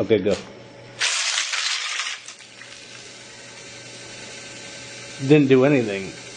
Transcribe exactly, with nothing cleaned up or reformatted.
Okay, go. Didn't do anything.